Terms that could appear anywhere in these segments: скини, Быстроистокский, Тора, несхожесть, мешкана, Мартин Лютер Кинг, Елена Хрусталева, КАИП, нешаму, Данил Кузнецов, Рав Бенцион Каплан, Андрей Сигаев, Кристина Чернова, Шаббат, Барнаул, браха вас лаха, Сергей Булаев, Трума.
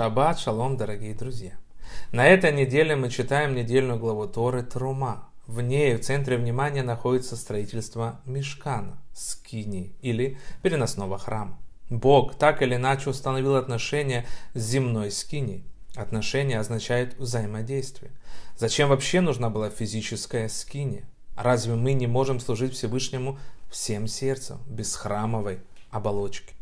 Шаббат шалом, дорогие друзья! На этой неделе мы читаем недельную главу Торы Трума. В ней в центре внимания находится строительство мешкана, скини или переносного храма. Бог так или иначе установил отношения с земной скини. Отношения означают взаимодействие. Зачем вообще нужна была физическая скини? Разве мы не можем служить Всевышнему всем сердцем, без храмовой оболочки?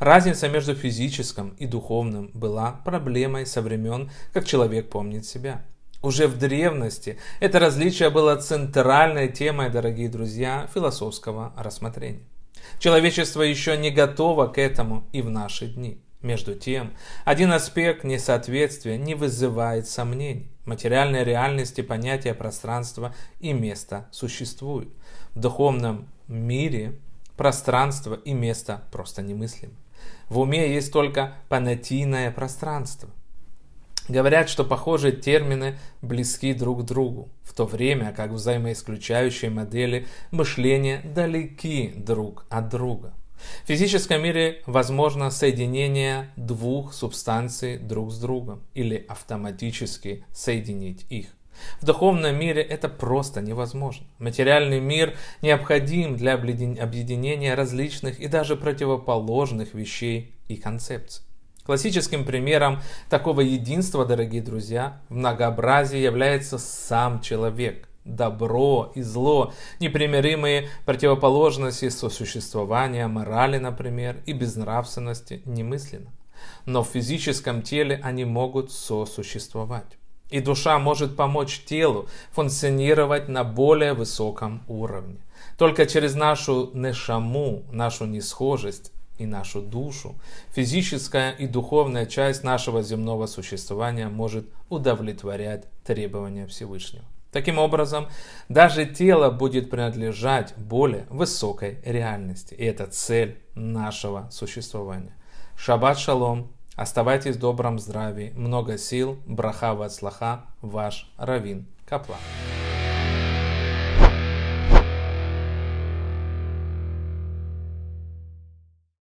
Разница между физическим и духовным была проблемой со времен, как человек помнит себя. Уже в древности это различие было центральной темой, дорогие друзья, философского рассмотрения. Человечество еще не готово к этому и в наши дни. Между тем, один аспект несоответствия не вызывает сомнений. В материальной реальности понятия пространства и места существуют. В духовном мире пространство и место просто немыслимы. В уме есть только понятийное пространство. Говорят, что похожие термины близки друг к другу, в то время как взаимоисключающие модели мышления далеки друг от друга. В физическом мире возможно соединение двух субстанций друг с другом или автоматически соединить их. В духовном мире это просто невозможно. Материальный мир необходим для объединения различных и даже противоположных вещей и концепций. Классическим примером такого единства, дорогие друзья, в многообразии является сам человек. Добро и зло, непримиримые противоположности сосуществования, морали, например, и безнравственности немысленно. Но в физическом теле они могут сосуществовать. И душа может помочь телу функционировать на более высоком уровне. Только через нашу нешаму, нашу несхожесть и нашу душу, физическая и духовная часть нашего земного существования может удовлетворять требования Всевышнего. Таким образом, даже тело будет принадлежать более высокой реальности. И это цель нашего существования. Шаббат шалом! Оставайтесь в добром здравии, много сил, браха вас лаха, ваш раввин Каплан.